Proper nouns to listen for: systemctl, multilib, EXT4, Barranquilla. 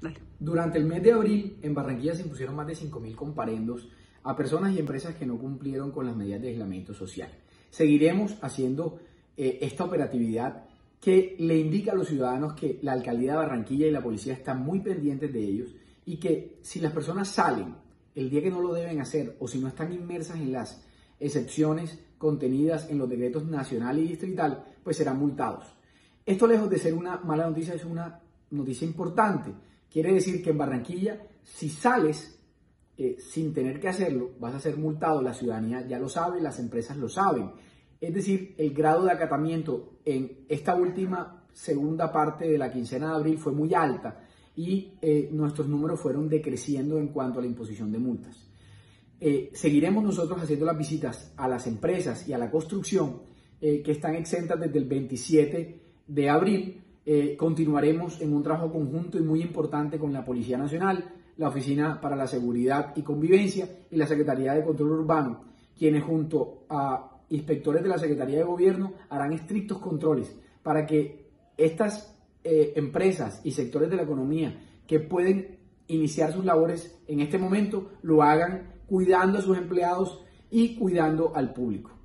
Dale. Durante el mes de abril, en Barranquilla se impusieron más de 5.000 comparendos a personas y empresas que no cumplieron con las medidas de aislamiento social. Seguiremos haciendo esta operatividad que le indica a los ciudadanos que la Alcaldía de Barranquilla y la policía están muy pendientes de ellos y que si las personas salen el día que no lo deben hacer o si no están inmersas en las excepciones contenidas en los decretos nacional y distrital, pues serán multados. Esto, lejos de ser una mala noticia, es una noticia importante. Quiere decir que en Barranquilla, si sales sin tener que hacerlo, vas a ser multado. La ciudadanía ya lo sabe, las empresas lo saben. Es decir, el grado de acatamiento en esta última segunda parte de la quincena de abril fue muy alta y nuestros números fueron decreciendo en cuanto a la imposición de multas. Seguiremos nosotros haciendo las visitas a las empresas y a la construcción que están exentas desde el 27 de abril. Continuaremos en un trabajo conjunto y muy importante con la Policía Nacional, la Oficina para la Seguridad y Convivencia y la Secretaría de Control Urbano, quienes junto a inspectores de la Secretaría de Gobierno harán estrictos controles para que estas empresas y sectores de la economía que pueden iniciar sus labores en este momento lo hagan cuidando a sus empleados y cuidando al público.